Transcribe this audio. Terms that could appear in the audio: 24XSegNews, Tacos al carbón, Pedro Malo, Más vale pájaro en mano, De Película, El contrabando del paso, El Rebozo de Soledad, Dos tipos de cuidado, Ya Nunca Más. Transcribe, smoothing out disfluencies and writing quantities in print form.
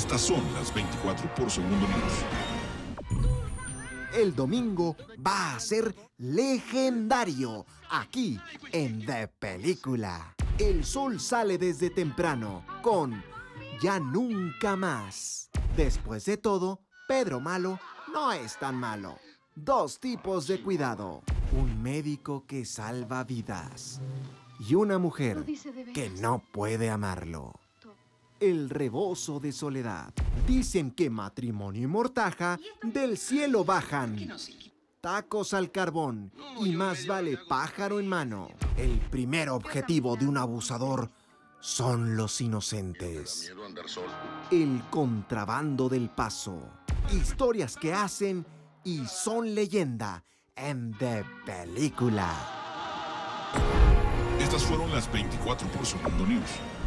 Estas son las 24 por segundo news. El domingo va a ser legendario, aquí en De Película. El sol sale desde temprano con Ya Nunca Más. Después de todo, Pedro Malo no es tan malo. Dos tipos de cuidado. Un médico que salva vidas. Y una mujer que no puede amarlo. El Rebozo de Soledad. Dicen que matrimonio y mortaja del cielo bajan. Tacos al carbón y Más Vale Pájaro en Mano. El primer objetivo de un abusador son los inocentes. El Contrabando del Paso. Historias que hacen y son leyenda en De Película. Estas fueron las 24 por segundo news.